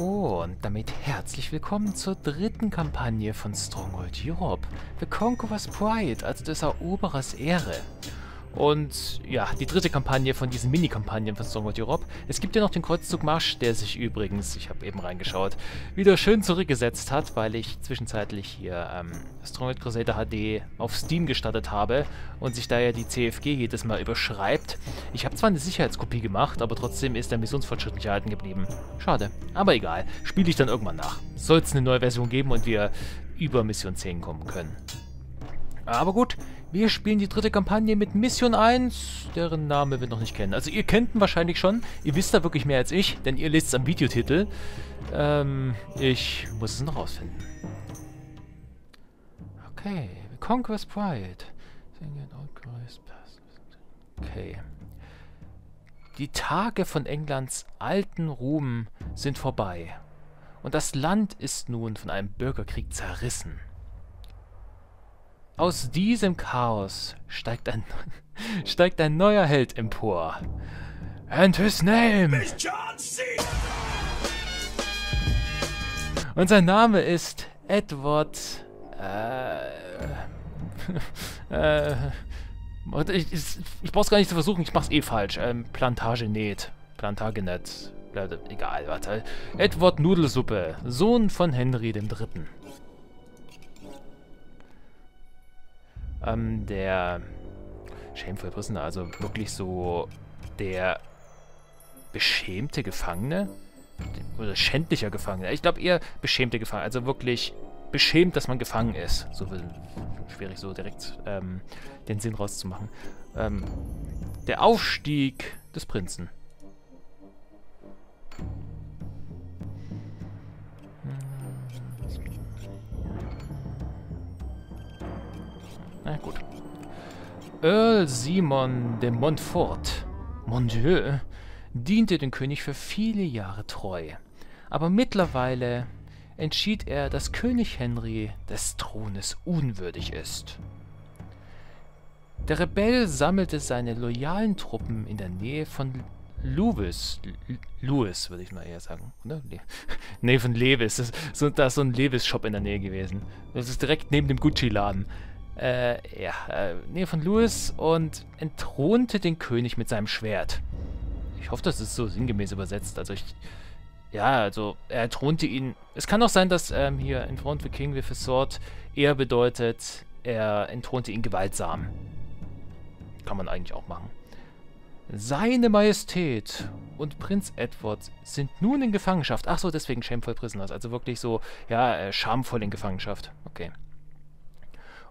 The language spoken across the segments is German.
Und damit herzlich willkommen zur dritten Kampagne von Stronghold Europe, The Conqueror's Pride, also des Eroberers Ehre. Und ja, die dritte Kampagne von diesen Mini-Kampagnen von Stronghold Europe. Es gibt ja noch den Kreuzzugmarsch, der sich übrigens, ich habe eben reingeschaut, wieder schön zurückgesetzt hat, weil ich zwischenzeitlich hier Stronghold Crusader HD auf Steam gestartet habe und sich da ja die CFG jedes Mal überschreibt. Ich habe zwar eine Sicherheitskopie gemacht, aber trotzdem ist der Missionsfortschritt nicht erhalten geblieben. Schade, aber egal, spiele ich dann irgendwann nach. Soll es eine neue Version geben und wir über Mission 10 kommen können. Aber gut, wir spielen die dritte Kampagne mit Mission 1, deren Name wir noch nicht kennen. Also ihr kennt ihn wahrscheinlich schon, ihr wisst da wirklich mehr als ich, denn ihr lest es am Videotitel. Ich muss es noch rausfinden. Okay, Conqueror's Pride. Okay. Die Tage von Englands alten Ruhm sind vorbei. Und das Land ist nun von einem Bürgerkrieg zerrissen. Aus diesem Chaos steigt ein neuer Held empor. And his name is John C. Und sein Name ist Edward. Ich brauch's gar nicht zu versuchen, ich mach's eh falsch. Plantagenet. Egal, warte. Edward Nudelsuppe, Sohn von Henry III. Der Shameful Prisoner, also wirklich so der beschämte Gefangene oder schändlicher Gefangene. Ich glaube eher beschämte Gefangene, also wirklich beschämt, dass man gefangen ist. So schwierig so direkt den Sinn rauszumachen. Der Aufstieg des Prinzen. Na gut. Earl Simon de Montfort, mon Dieu, diente dem König für viele Jahre treu. Aber mittlerweile entschied er, dass König Henry des Thrones unwürdig ist. Der Rebell sammelte seine loyalen Truppen in der Nähe von Lewes, würde ich mal eher sagen, oder? Nee, von Lewes. Da ist so ein Lewes-Shop in der Nähe gewesen. Das ist direkt neben dem Gucci-Laden. Nähe von Lewes und entthronte den König mit seinem Schwert. Ich hoffe, das ist so sinngemäß übersetzt. Also er entthronte ihn. Es kann auch sein, dass hier Enthrone the King with a Sword eher bedeutet, er entthronte ihn gewaltsam. Kann man eigentlich auch machen. Seine Majestät und Prinz Edward sind nun in Gefangenschaft. Ach so, deswegen Shameful Prisoners. Also wirklich so, ja, schamvoll in Gefangenschaft. Okay.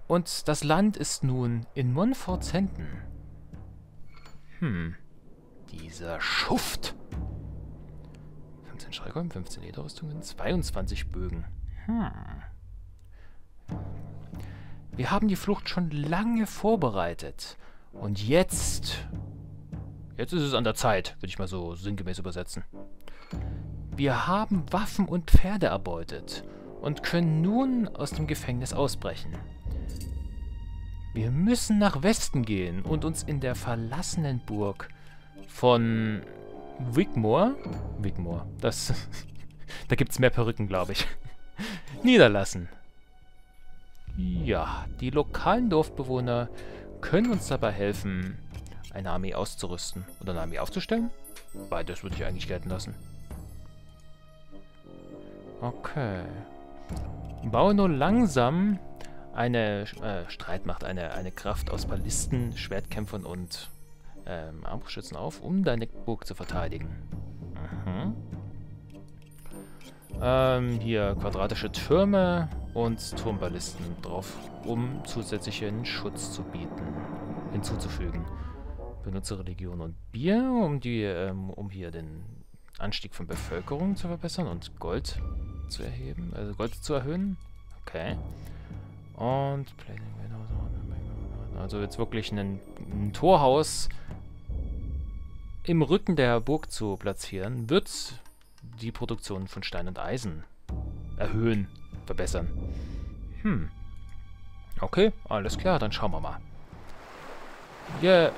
Und das Land ist nun in Montforts Händen. Dieser Schuft. 15 Schreckholm, 15 Lederrüstungen, 22 Bögen. Wir haben die Flucht schon lange vorbereitet. Und jetzt... Jetzt ist es an der Zeit, würde ich mal so sinngemäß übersetzen. Wir haben Waffen und Pferde erbeutet und können nun aus dem Gefängnis ausbrechen. Wir müssen nach Westen gehen und uns in der verlassenen Burg von Wigmore, da gibt's mehr Perücken, glaube ich, niederlassen. Ja, die lokalen Dorfbewohner können uns dabei helfen, eine Armee auszurüsten oder eine Armee aufzustellen. Beides würde ich eigentlich gelten lassen. Okay. Baue nur langsam... Eine Streitmacht, eine Kraft aus Ballisten, Schwertkämpfern und Armbrustschützen auf, um deine Burg zu verteidigen. Hier quadratische Türme und Turmballisten drauf, um zusätzlichen Schutz zu bieten, hinzuzufügen. Benutze Religion und Bier, um hier den Anstieg von Bevölkerung zu verbessern und Gold zu erheben, also Gold zu erhöhen. Okay. Und also jetzt wirklich ein Torhaus im Rücken der Burg zu platzieren, wird die Produktion von Stein und Eisen erhöhen, verbessern. Okay, alles klar, dann schauen wir mal. Ja,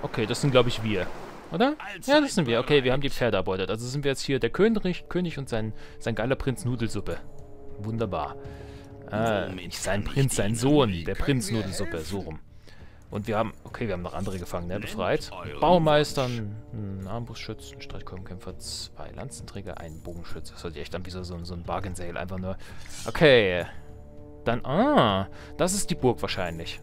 okay, das sind glaube ich wir. Oder? Ja, das sind wir. Okay, wir haben die Pferde erbeutet. Also sind wir jetzt hier der König und sein geiler Prinz Nudelsuppe. Wunderbar. Sein Prinz, sein Sohn, der Prinz Nudelsuppe, so rum. Und wir haben, okay, wir haben noch andere Gefangene befreit. Baumeistern, einen Armbrustschützen, einen Streitkolbenkämpfer, zwei Lanzenträger, einen Bogenschütze. Das hört sich echt an wie so ein Bargain Sale, einfach nur. Okay, dann, das ist die Burg wahrscheinlich,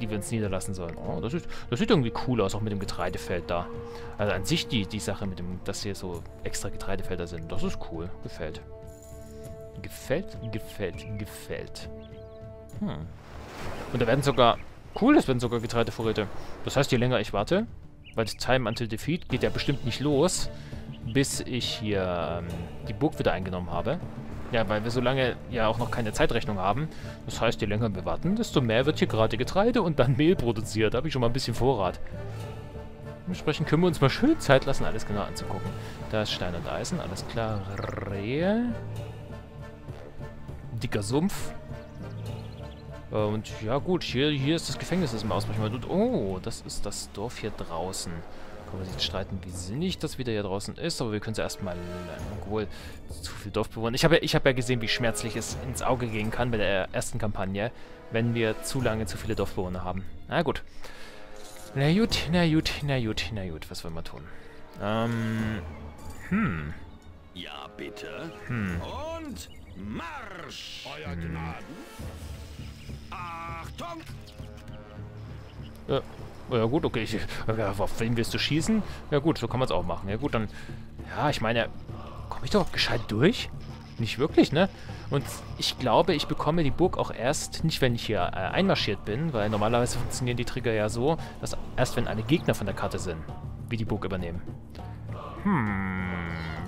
die wir uns niederlassen sollen. Oh, das sieht irgendwie cool aus, auch mit dem Getreidefeld da. Also an sich die Sache mit dem, dass hier so extra Getreidefelder sind, das ist cool, gefällt. Gefällt. Hm. Und da werden sogar... Cool, das werden sogar Getreidevorräte. Das heißt, je länger ich warte, weil das Time until Defeat geht ja bestimmt nicht los, bis ich hier die Burg wieder eingenommen habe. Ja, weil wir so lange ja auch noch keine Zeitrechnung haben. Das heißt, je länger wir warten, desto mehr wird hier gerade Getreide und dann Mehl produziert. Da habe ich schon mal ein bisschen Vorrat. Dementsprechend können wir uns mal schön Zeit lassen, alles genau anzugucken. Da ist Stein und Eisen, alles klar. Rehe. Dicker Sumpf. Und ja gut, hier ist das Gefängnis, das im Ausbruch mal tut. Oh, das ist das Dorf hier draußen. Kann man sich jetzt streiten, wie sinnig das wieder hier draußen ist. Aber wir können es erstmal... Obwohl, zu viel Dorf bewohnen. Ich hab ja gesehen, wie schmerzlich es ins Auge gehen kann bei der ersten Kampagne, wenn wir zu lange zu viele Dorfbewohner haben. Na gut. Na gut. Was wollen wir tun? Ja, bitte. Und Marsch! Euer Gnaden! Achtung! Ja gut, okay. Auf wen willst du schießen? Ja gut, so kann man es auch machen. Ja gut, dann... Ja, ich meine... Komme ich doch gescheit durch? Nicht wirklich, ne? Und ich glaube, ich bekomme die Burg auch erst... Nicht, wenn ich hier einmarschiert bin, weil normalerweise funktionieren die Trigger ja so, dass erst, wenn alle Gegner von der Karte sind, wir die Burg übernehmen.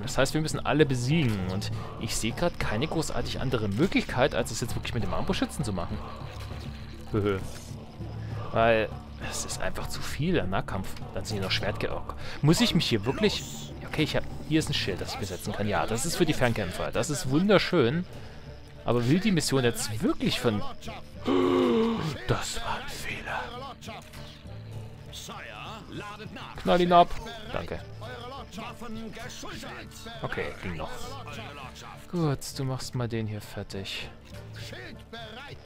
Das heißt, wir müssen alle besiegen. Und ich sehe gerade keine großartig andere Möglichkeit, als es jetzt wirklich mit dem Armbrustschützen zu machen. Weil es ist einfach zu viel an Nahkampf. Dann sind hier noch Schwertgeorg. Muss ich mich hier wirklich... Okay, hier ist ein Schild, das ich besetzen kann. Ja, das ist für die Fernkämpfer. Das ist wunderschön. Aber will die Mission jetzt wirklich von... Das war ein Fehler. Knall ihn ab. Danke. Okay, ging noch. Gut, du machst mal den hier fertig.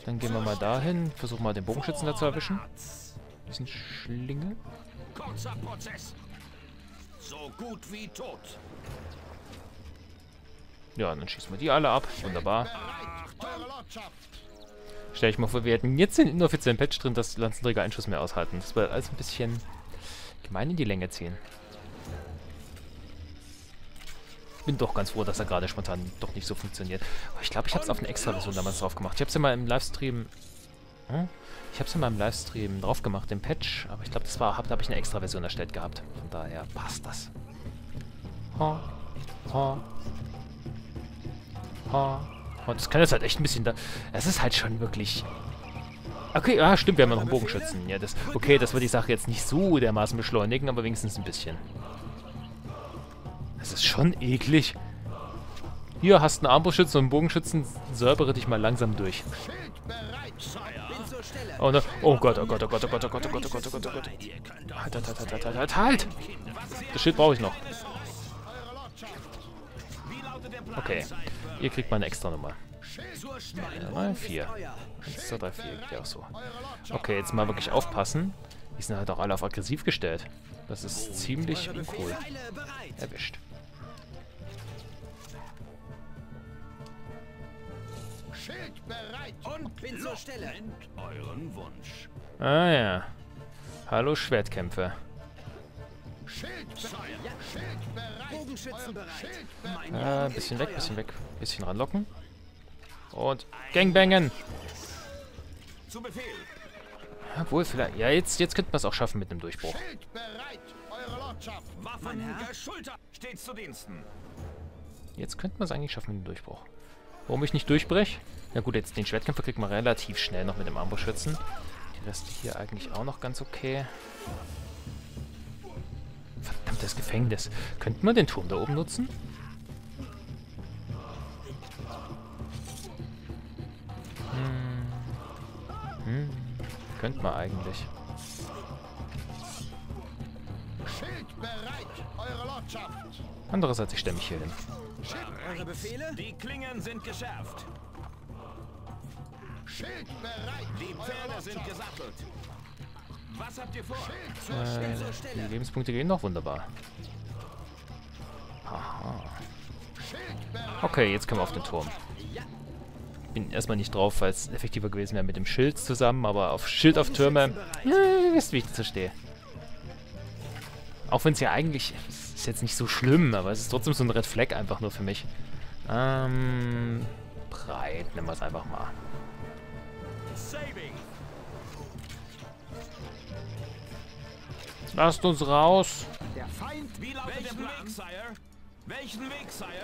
Dann gehen wir mal dahin. Versuch mal den Bogenschützen da zu erwischen. Bisschen Schlinge. Ja, und dann schießen wir die alle ab. Wunderbar. Stell ich mal vor, wir hätten jetzt den inoffiziellen Patch drin, dass Lanzenträger einen Schuss mehr aushalten. Das wird alles ein bisschen gemein in die Länge ziehen. Bin doch ganz froh, dass er gerade spontan doch nicht so funktioniert. Aber ich glaube, ich habe es auf eine Extra-Version damals drauf gemacht. Ich habe es ja mal im Livestream... drauf gemacht, den Patch. Aber ich glaube, da habe ich eine Extra-Version erstellt gehabt. Von daher passt das. Und das kann jetzt halt echt ein bisschen da... Es ist halt schon wirklich... Okay, ah, stimmt, wir haben ja noch einen Bogenschützen. Ja, das, okay, das wird die Sache jetzt nicht so dermaßen beschleunigen, aber wenigstens ein bisschen. Das ist schon eklig. Hier, hast einen Armbrustschützen und einen Bogenschützen. Säubere dich mal langsam durch. Oh ne. Oh Gott. Halt! Das Schild brauche ich noch. Okay. Ihr kriegt mal eine extra Nummer. 4. 1, 2, 3, 4. Ja, auch so. Okay, jetzt mal wirklich aufpassen. Die sind halt auch alle auf aggressiv gestellt. Das ist ziemlich uncool. Erwischt. Schild bereit und bin zur Stelle. Euren Wunsch. Ah ja. Hallo Schwertkämpfer. Schild bereit. Bogenschützen bereit. Bisschen weg. Bisschen ranlocken. Und Gangbangen. Zu Befehl. Obwohl, vielleicht... Ja, jetzt könnten wir es auch schaffen mit einem Durchbruch. Schild bereit, eure Lordschaft. Waffen geschultert, stets zu Diensten. Jetzt könnten wir es eigentlich schaffen mit einem Durchbruch. Warum ich nicht durchbreche? Na gut, jetzt den Schwertkämpfer kriegt man relativ schnell noch mit dem Armbrustschützen. Die Reste hier eigentlich auch noch ganz okay. Verdammtes Gefängnis. Könnten wir den Turm da oben nutzen? Könnte man eigentlich. eure Lordschaft. Andererseits, ich stelle mich hier hin. Eure Befehle? Die Klingen sind geschärft. Schild bereit. Die Pferde sind gesattelt. Was habt ihr vor? Die Lebenspunkte gehen noch wunderbar. Aha. Okay, jetzt können wir auf den Turm. Bin erstmal nicht drauf, weil es effektiver gewesen wäre mit dem Schild zusammen, aber auf Schild auf Türme. Ihr wisst, wie ich dazu stehe. Auch wenn es ja eigentlich. Ist jetzt nicht so schlimm, aber es ist trotzdem so ein Red Flag einfach nur für mich. Breit, nehmen wir es einfach mal. Lasst uns raus.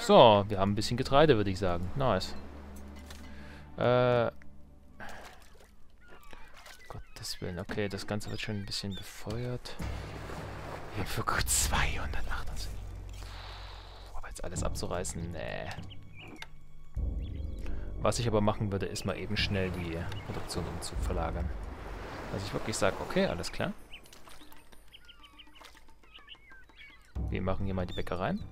So, wir haben ein bisschen Getreide, würde ich sagen. Nice. Gottes Willen. Okay, das Ganze wird schon ein bisschen befeuert. Hier für gut 280. Aber jetzt alles abzureißen, nee. Was ich aber machen würde, ist mal eben schnell die Produktion zu verlagern. Also ich wirklich sage, okay, alles klar. Wir machen hier mal die Bäckereien.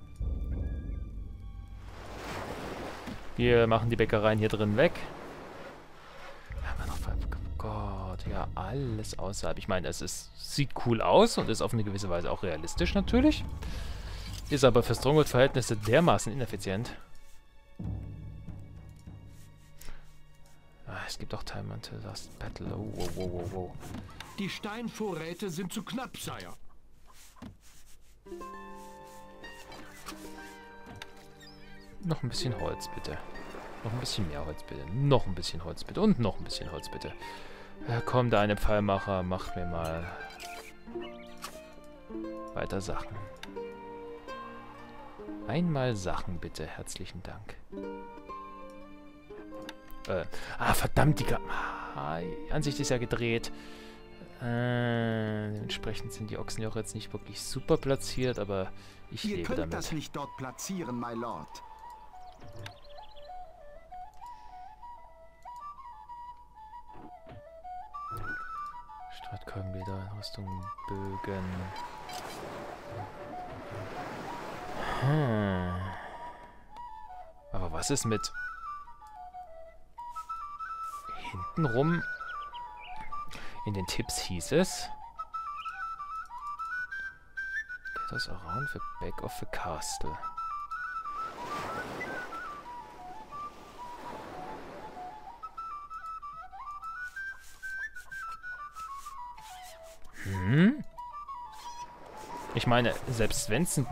Wir machen die Bäckereien hier drin weg. Haben wir noch Gott, ja, alles außerhalb. Ich meine, es ist, sieht cool aus und ist auf eine gewisse Weise auch realistisch natürlich. Ist aber für Stronghold-Verhältnisse dermaßen ineffizient. Ah, es gibt auch Time until Last Battle. Oh, wow, wow, wow, wow. Die Steinvorräte sind zu knapp, Sire. Noch ein bisschen Holz, bitte. Noch ein bisschen mehr Holz, bitte. Noch ein bisschen Holz, bitte. Und noch ein bisschen Holz, bitte. Komm, da eine Pfeilmacher. Macht mir mal weiter Sachen. Einmal Sachen, bitte. Herzlichen Dank. Verdammt, die... Die Ansicht ist ja gedreht. Dementsprechend sind die Ochsenjoche jetzt nicht wirklich super platziert, aber ich lebe damit. Ihr könnt das nicht dort platzieren, my lord. Streitkolbenglieder, Rüstung, Bögen. Hm. Aber was ist mit... Hintenrum... In den Tipps hieß es... Get us around the back of the castle. Hm? Ich meine, selbst wenn es ein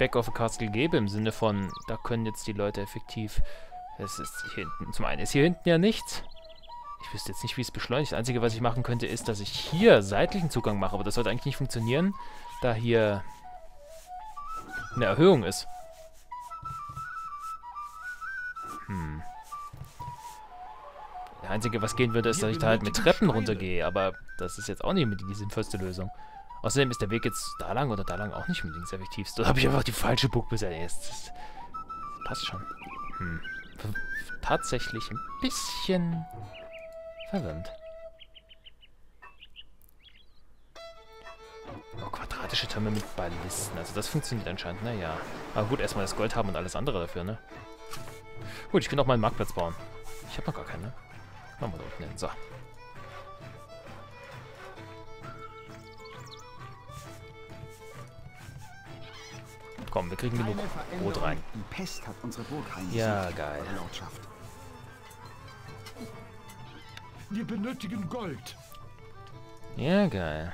back of the castle gäbe, im Sinne von, da können jetzt die Leute effektiv... Es ist hier hinten... Zum einen ist hier hinten ja nichts... Ich wüsste jetzt nicht, wie es beschleunigt. Das Einzige, was ich machen könnte, ist, dass ich hier seitlichen Zugang mache. Aber das sollte eigentlich nicht funktionieren, da hier eine Erhöhung ist. Hm. Das Einzige, was gehen würde, ist, dass ich da halt mit Treppen runtergehe. Aber das ist jetzt auch nicht die sinnvollste Lösung. Außerdem ist der Weg jetzt da lang oder da lang auch nicht unbedingt das effektivste. Da habe ich einfach die falsche Burg besetzt. Das passt schon. Hm. Tatsächlich ein bisschen... verwirrend. Oh, quadratische Türme mit Ballisten. Also das funktioniert anscheinend, naja. Aber gut, erstmal das Gold haben und alles andere dafür, ne? Gut, ich kann auch mal einen Marktplatz bauen. Ich habe noch gar keinen, ne? Machen wir da unten hin. So. Komm, wir kriegen genug Brot rein. Ja, geil. Wir benötigen Gold. Ja, geil.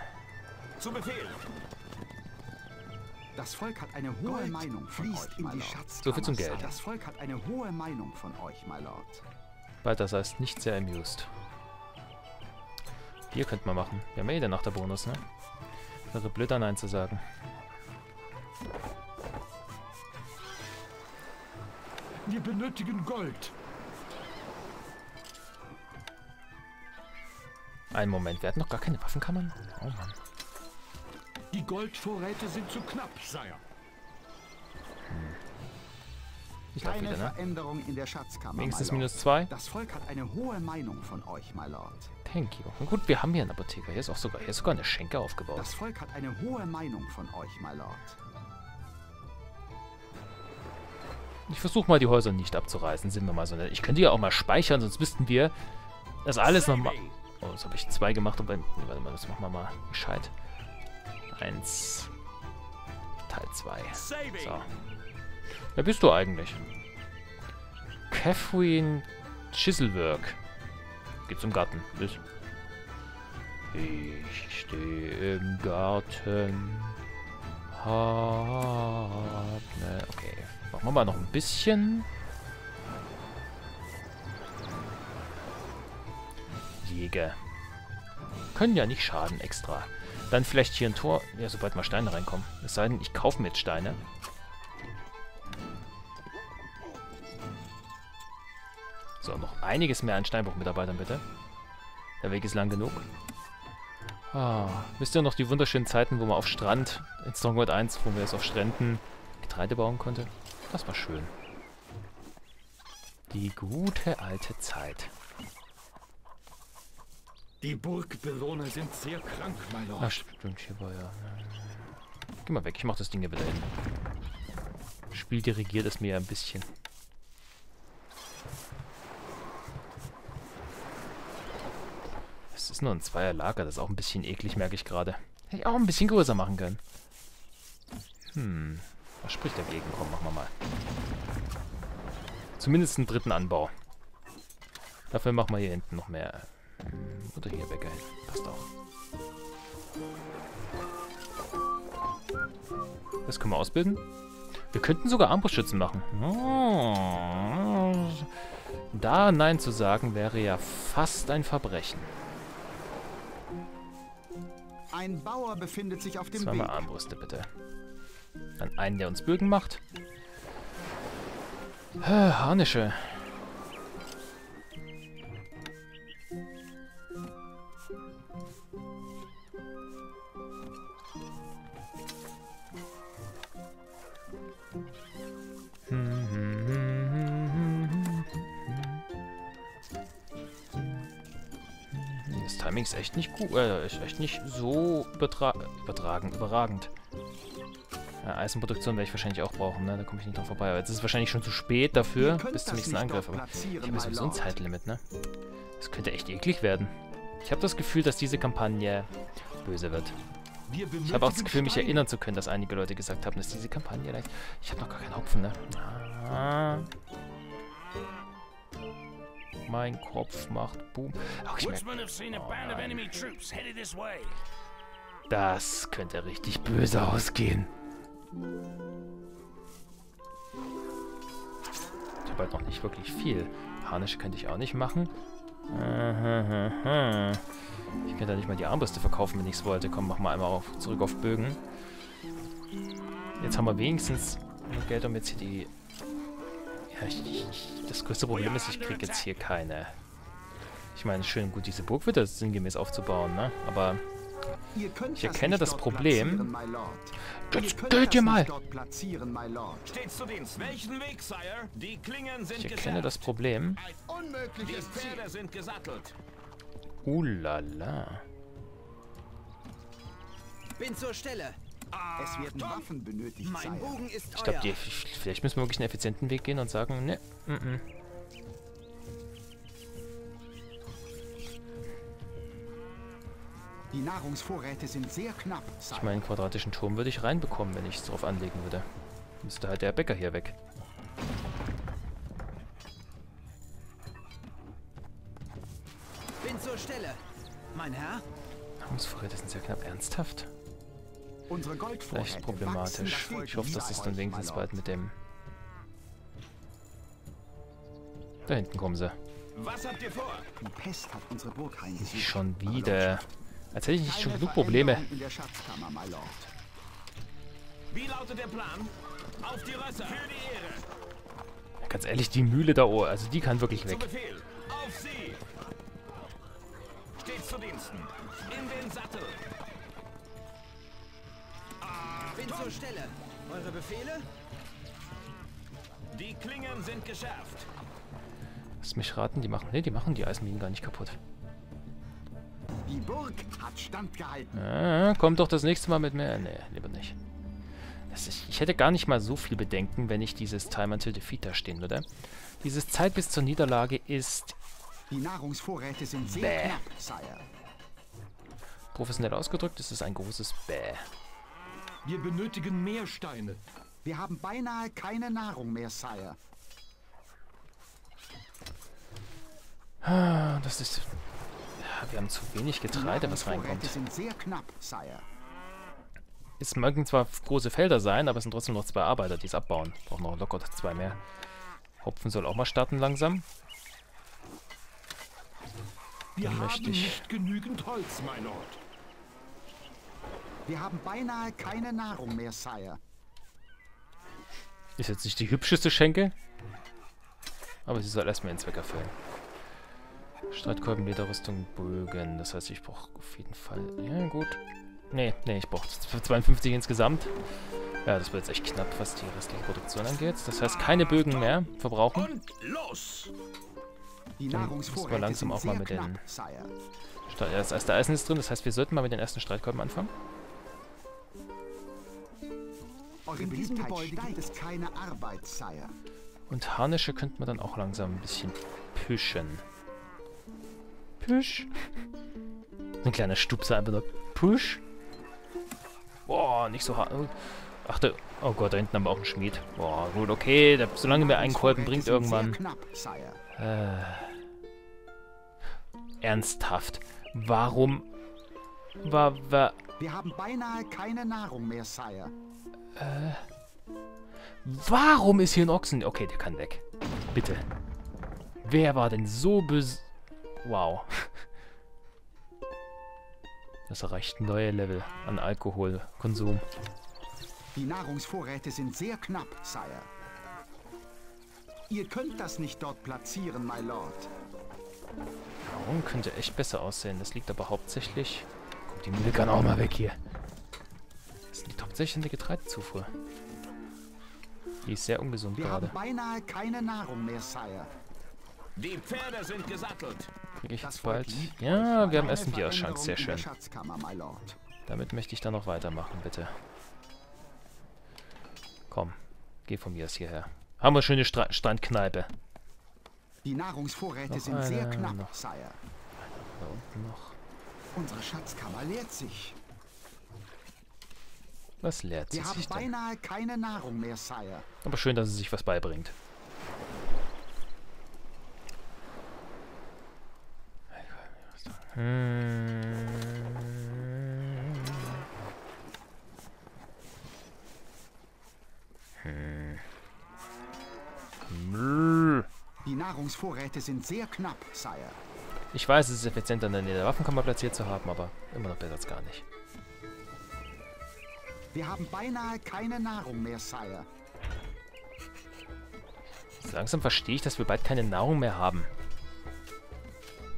Zu Befehl. Das Volk hat eine hohe Meinung von euch, my Lord. So viel zum Geld. Das Volk hat eine hohe Meinung von euch, my Lord. Weiter, das heißt nicht sehr amused. Bier könnte man machen. Wir haben ja eh danach der Bonus, ne? Wäre blöd, da Nein zu sagen. Wir benötigen Gold. Einen Moment, wir hatten noch gar keine Waffenkammern? Oh Mann. Die Goldvorräte sind zu knapp, Sire. Hm. Ich glaube wieder, ne? Veränderung in der Schatzkammer. Wenigstens -2. Das Volk hat eine hohe Meinung von euch, my Lord. Thank you. Und gut, wir haben hier einen Apotheker. Hier ist sogar eine Schenke aufgebaut. Das Volk hat eine hohe Meinung von euch, my Lord. Ich versuche mal, die Häuser nicht abzureißen, sind wir mal so nett. Ich könnte ja auch mal speichern, sonst wüssten wir, dass alles nochmal... Oh, das habe ich 2 gemacht und bei... Nee, warte mal, das machen wir mal gescheit. 1. Teil 2. So. Wer bist du eigentlich? Catherine Chiselwork. Geht zum Garten. Bis. Ich stehe im Garten. Okay. Machen wir mal noch ein bisschen. Jäger. Können ja nicht schaden extra. Dann vielleicht hier ein Tor. Ja, sobald mal Steine reinkommen. Es sei denn, ich kaufe mir jetzt Steine. So, noch einiges mehr an Steinbruchmitarbeitern, bitte. Der Weg ist lang genug. Ah, wisst ihr noch die wunderschönen Zeiten, wo man auf Strand, in Stronghold 1, wo wir es auf Stränden Getreide bauen konnte? Das war schön. Die gute alte Zeit. Die Burgbewohner sind sehr krank, mein Lord. Ach, stimmt, hier war ja... Geh mal weg, ich mach das Ding hier wieder hin. Das Spiel dirigiert es mir ja ein bisschen. Es ist nur ein 2er-Lager, das ist auch ein bisschen eklig, merke ich gerade. Hätte ich auch ein bisschen größer machen können. Hm, was spricht dagegen? Komm, machen wir mal. Zumindest einen dritten Anbau. Dafür machen wir hier hinten noch mehr. Oder hier weg. Passt auch. Das können wir ausbilden. Wir könnten sogar Armbrustschützen machen. Oh. Da Nein zu sagen, wäre ja fast ein Verbrechen. Ein Bauer befindet sich auf dem Weg. 2 mal Armbrüste, bitte. Dann einen, der uns Bögen macht. Harnische. Das Timing ist echt nicht gut, ist echt nicht so überragend. Ja, Eisenproduktion werde ich wahrscheinlich auch brauchen, ne? Da komme ich nicht dran vorbei. Aber jetzt ist es wahrscheinlich schon zu spät dafür, bis zum nächsten Angriff. Aber ich habe sowieso ein Zeitlimit, ne? Das könnte echt eklig werden. Ich habe das Gefühl, dass diese Kampagne böse wird. Ich habe auch das Gefühl, mich erinnern zu können, dass einige Leute gesagt haben, dass diese Kampagne leicht... Ich habe noch gar keinen Hopfen, ne? Ah. Mein Kopf macht Boom. Ach, ich merke... Oh, das könnte richtig böse ausgehen. Ich habe halt noch nicht wirklich viel. Harnische könnte ich auch nicht machen. Ich könnte ja nicht mal die Armbrüste verkaufen, wenn ich es wollte. Komm, mach mal einmal zurück auf Bögen. Jetzt haben wir wenigstens Geld, um jetzt hier die... Ja, das größte Problem ist, ich kriege jetzt hier keine... Ich meine, schön gut, diese Burg wird das sinngemäß aufzubauen, ne? Aber... Ich erkenne das Problem. Jetzt geht ihr mal! Ich erkenne das Problem. Uhlala. Bin zur Stelle. Es werden Waffen benötigt. Mein Bogen ist euer. Ich glaube, vielleicht müssen wir wirklich einen effizienten Weg gehen und sagen, ne, Die Nahrungsvorräte sind sehr knapp. Ich meine, einen quadratischen Turm würde ich reinbekommen, wenn ich es drauf anlegen würde. Müsste halt der Bäcker hier weg. Bin zur Stelle, mein Herr. Nahrungsvorräte sind sehr knapp. Ernsthaft? Unsere Goldvorräte. Vielleicht problematisch. Ich hoffe, dass es dann wenigstens bald mit dem... Da hinten kommen sie. Was habt ihr vor? Die Pest hat unsere Burg heimgesucht. Nicht schon wieder... Als hätte ich nicht schon genug Probleme. Wie lautet der Plan? Auf die Rösser. Für die Ehre. Ganz ehrlich, die Mühle da oben, also die kann wirklich weg. Auf sie. Steht zu Diensten. In den Sattel. Bin zur Stelle. Eure Befehle? Die Klingen sind geschärft. Lass mich raten, die machen... Ne, die machen die Eisenminen gar nicht kaputt. Die Burg hat standgehalten. Ah, kommt doch das nächste Mal mit mir. Nee, lieber nicht. Ich hätte gar nicht mal so viel Bedenken, wenn ich dieses Time Until Defeat da stehen würde. Dieses Zeit bis zur Niederlage ist... Die Nahrungsvorräte sind sehr knapp, Sire. Professionell ausgedrückt ist es ein großes Bäh. Wir benötigen mehr Steine. Wir haben beinahe keine Nahrung mehr, Sire. Das ist... Wir haben zu wenig Getreide, was reinkommt. Die Vorräte sind sehr knapp, Sire. Es mögen zwar große Felder sein, aber es sind trotzdem noch zwei Arbeiter, die es abbauen. Brauchen noch locker zwei mehr. Hopfen soll auch mal starten langsam. Wir haben nicht genügend Holz, mein Lord. Wir haben beinahe keine Nahrung mehr, Sire. Ist jetzt nicht die hübscheste Schenke, aber sie soll erstmal ihren Zweck erfüllen. Streitkolben, Lederrüstung, Bögen. Das heißt, ich brauche auf jeden Fall... Ja, gut. Nee, ich brauche 52 insgesamt. Ja, das wird jetzt echt knapp, was die restliche Produktion angeht. Das heißt, keine Bögen mehr verbrauchen. Und los! Dann müssen wir langsam auch mal mit den... Das erste Eisen ist drin, das heißt, wir sollten mal mit den ersten Streitkolben anfangen. In diesem Gebäude gibt es keine Arbeit, Sire. Und Harnische könnten wir dann auch langsam ein bisschen püschen. Püsch. Ein kleiner Stupser einfach nur. Püsch. Boah, nicht so hart. Ach, da, oh Gott, da hinten haben wir auch einen Schmied. Boah, gut, okay. Da, solange mir einen Kolben bringt, irgendwann... Ernsthaft. Warum... Wir haben beinahe keine Nahrung mehr, Sire. Warum ist hier ein Ochsen? Okay, der kann weg. Bitte. Wer war denn so böse... Wow. Das erreicht neue Level an Alkoholkonsum. Die Nahrungsvorräte sind sehr knapp, Sire. Ihr könnt das nicht dort platzieren, my Lord. Warum könnte echt besser aussehen? Das liegt aber hauptsächlich... Guck, die Mühle kann auch mal weg hier. Das liegt hauptsächlich in der Getreidezufuhr. Die ist sehr ungesund gerade. Wir haben beinahe keine Nahrung mehr, Sire. Die Pferde sind gesattelt. Ich jetzt bald. Ja, wir haben erst einen Bierschrank. Sehr schön. Damit möchte ich dann noch weitermachen, bitte. Komm, geh von mir aus hierher. Haben wir eine schöne Strandkneipe. Die Nahrungsvorräte sind sehr knapp, Sire. Da unten noch. Unsere Schatzkammer leert sich. Was leert sie sich denn? Wir haben beinahe keine Nahrung mehr, Sire. Aber schön, dass sie sich was beibringt. Die Nahrungsvorräte sind sehr knapp, Sire. Ich weiß, es ist effizienter, in der Nähe der Waffenkammer platziert zu haben, aber immer noch besser als gar nicht. Wir haben beinahe keine Nahrung mehr, Sire. Langsam verstehe ich, dass wir bald keine Nahrung mehr haben.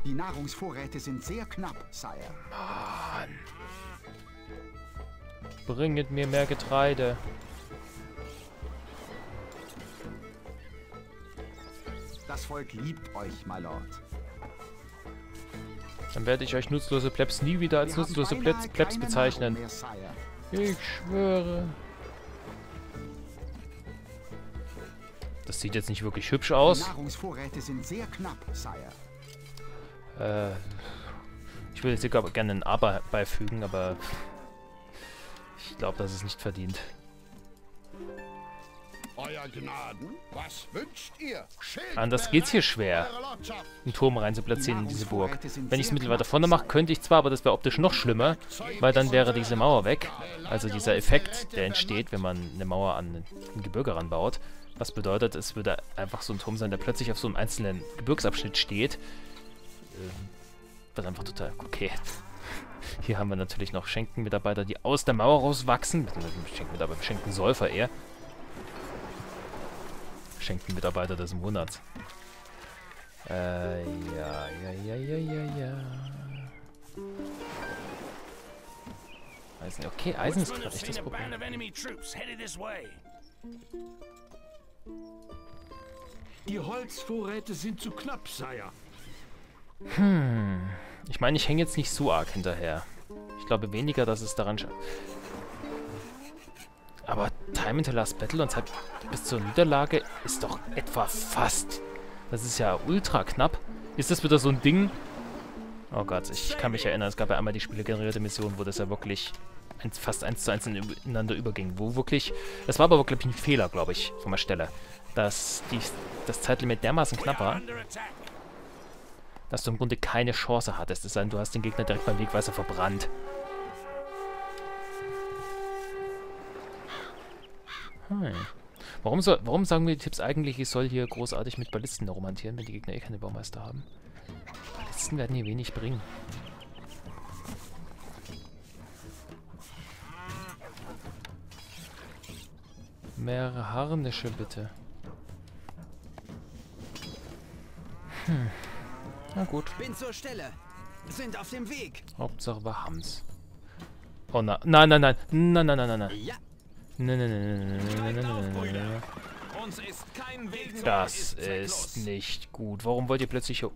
Die Nahrungsvorräte sind sehr knapp, Sire. Mann. Bringet mir mehr Getreide. Das Volk liebt euch, my Lord. Dann werde ich euch nutzlose Plebs nie wieder als nutzlose Plebs bezeichnen. Ich schwöre. Das sieht jetzt nicht wirklich hübsch aus. Die Nahrungsvorräte sind sehr knapp, Sire. Ich würde jetzt hier gerne ein Aber beifügen, aber ich glaube, das ist nicht verdient. Euer Gnaden, was wünscht ihr? Anders geht's hier schwer, einen Turm rein zu platzieren in diese Burg. Wenn ich es mittelweiter vorne mache, könnte ich zwar, aber das wäre optisch noch schlimmer, weil dann wäre diese Mauer weg. Also dieser Effekt, der entsteht, wenn man eine Mauer an ein Gebirge ranbaut. Was bedeutet, es würde einfach so ein Turm sein, der plötzlich auf so einem einzelnen Gebirgsabschnitt steht. Was einfach total okay. Hier haben wir natürlich noch Schenkenmitarbeiter, die aus der Mauer rauswachsen. Schenkenmitarbeiter, Schenkensäufer eher. Schenkenmitarbeiter des Monats. Ja. Eisen, okay, Eisen ist gerade echt das Problem. Die Holzvorräte sind zu knapp, Sire. Ich meine, ich hänge jetzt nicht so arg hinterher. Ich glaube weniger, dass es daran... Aber Time until Last Battle und Zeit bis zur Niederlage ist doch etwa fast. Das ist ja ultra knapp. Ist das wieder so ein Ding? Oh Gott, ich kann mich erinnern, es gab ja einmal die spielgenerierte Mission, wo das ja wirklich fast 1:1 ineinander überging. Wo wirklich, das war aber wirklich ein Fehler, glaube ich, von der Stelle, dass das Zeitlimit dermaßen knapp war, dass du im Grunde keine Chance hattest. Es sei denn, du hast den Gegner direkt beim Wegweiser verbrannt. Hm. Warum sagen wir die Tipps eigentlich, ich soll hier großartig mit Ballisten herumhantieren, wenn die Gegner eh keine Baumeister haben? Ballisten werden hier wenig bringen. Mehrere Harnische, bitte. Hm. Na gut. Bin zur Stelle. Sind auf dem Weg. Hauptsache wir haben's. Oh nein, nein, nein, nein, nein, nein, nein, nein. Ja. Nein. Das ist nicht gut. Warum wollt ihr plötzlich hier...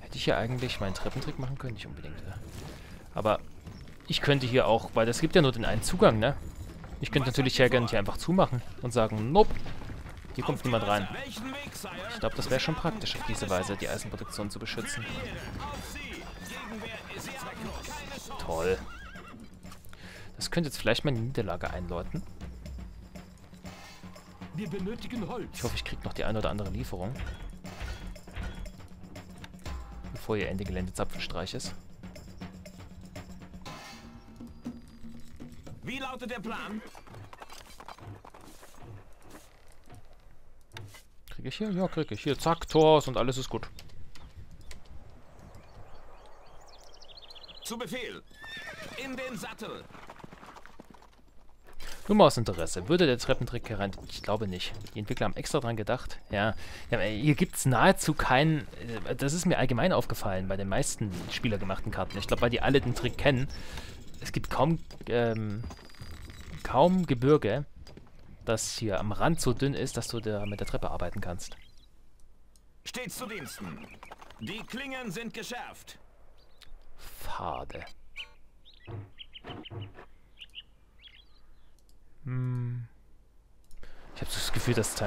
Hätte ich ja eigentlich meinen Treppentrick machen können? Nicht unbedingt. Aber ich könnte hier auch... Weil es gibt ja nur den einen Zugang, ne? Ich könnte natürlich ja gerne hier einfach zumachen und sagen, nope, hier kommt niemand rein. Ich glaube, das wäre schon praktisch, auf diese Weise die Eisenproduktion zu beschützen. Toll. Das könnte jetzt vielleicht meine Niederlage einläuten. Wir benötigen Holz. Ich hoffe, ich kriege noch die eine oder andere Lieferung. Bevor ihr Ende Gelände Zapfenstreich ist. Wie lautet der Plan? Kriege ich hier? Ja, kriege ich hier. Zack, Tors und alles ist gut. Zu Befehl. In den Sattel. Nur mal aus Interesse. Würde der Treppentrick gerannt? Ich glaube nicht. Die Entwickler haben extra dran gedacht. Ja, hier gibt es nahezu keinen... Das ist mir allgemein aufgefallen bei den meisten spielergemachten Karten. Ich glaube, weil die alle den Trick kennen. Es gibt kaum Gebirge, das hier am Rand so dünn ist, dass du da mit der Treppe arbeiten kannst. Stets zu Diensten. Die Klingen sind geschärft. Pfade. Hm. Ich habe das Gefühl, dass ich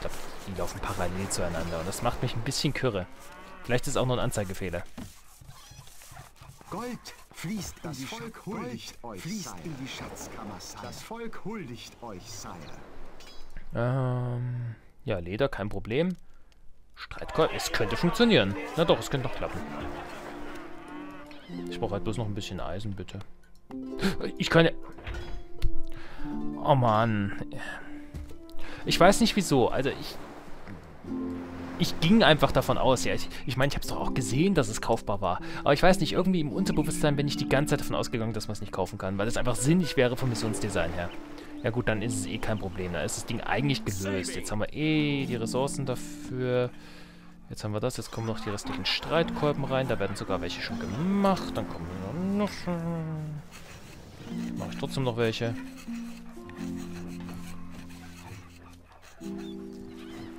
glaube, die laufen parallel zueinander und das macht mich ein bisschen kirre. Vielleicht ist auch noch ein Anzeigefehler. Gold fließt in die Volk huldigt euch, fließt in die Schatzkammer. Das Volk huldigt euch, Sire. Ja, Leder, kein Problem. Streitgold, es könnte funktionieren. Na doch, es könnte doch klappen. Ich brauche halt bloß noch ein bisschen Eisen, bitte. Ich kann ja... Oh Mann. Ich weiß nicht wieso. Also ich ging einfach davon aus. Ja, ich meine, ich habe es doch auch gesehen, dass es kaufbar war. Aber ich weiß nicht, irgendwie im Unterbewusstsein bin ich die ganze Zeit davon ausgegangen, dass man es nicht kaufen kann. Weil das einfach sinnig wäre vom Missionsdesign her. Ja gut, dann ist es eh kein Problem. Da ist das Ding eigentlich gelöst. Jetzt haben wir eh die Ressourcen dafür... Jetzt haben wir das, jetzt kommen noch die restlichen Streitkolben rein. Da werden sogar welche schon gemacht. Dann kommen noch... Mache ich trotzdem noch welche.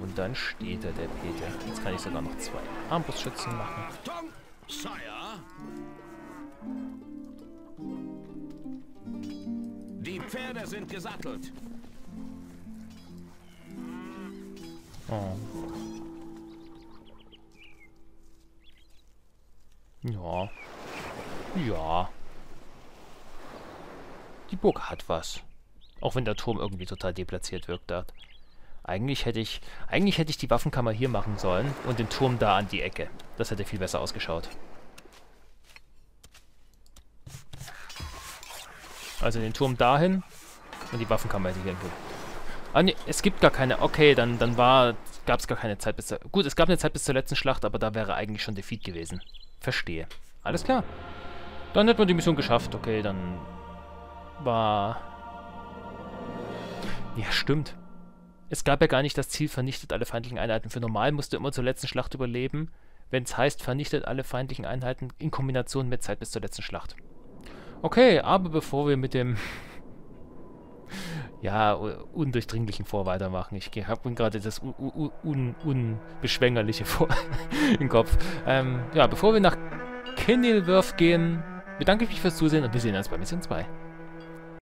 Und dann steht da der Peter. Jetzt kann ich sogar noch 2 Armbrustschützen machen. Die Pferde sind gesattelt. Oh. Ja. Ja. Die Burg hat was. Auch wenn der Turm irgendwie total deplatziert wirkt hat. Eigentlich hätte ich die Waffenkammer hier machen sollen und den Turm da an die Ecke. Das hätte viel besser ausgeschaut. Also den Turm dahin und die Waffenkammer hätte ich hier irgendwo. Ah ne, es gibt gar keine... Okay, dann gab es gar keine Zeit bis zur... Gut, es gab eine Zeit bis zur letzten Schlacht, aber da wäre eigentlich schon Defeat gewesen. Verstehe. Alles klar. Dann hätten wir die Mission geschafft. Okay, dann war... Ja, stimmt. Es gab ja gar nicht das Ziel, vernichtet alle feindlichen Einheiten. Für normal musst du immer zur letzten Schlacht überleben, wenn es heißt, vernichtet alle feindlichen Einheiten in Kombination mit Zeit bis zur letzten Schlacht. Okay, aber bevor wir mit dem... ja, undurchdringlichen vor weitermachen. Ich habe mir gerade das Unbeschwängerliche vor im Kopf. Ja, bevor wir nach Kenilworth gehen, Bedanke ich mich fürs Zusehen und wir sehen uns bei Mission 2.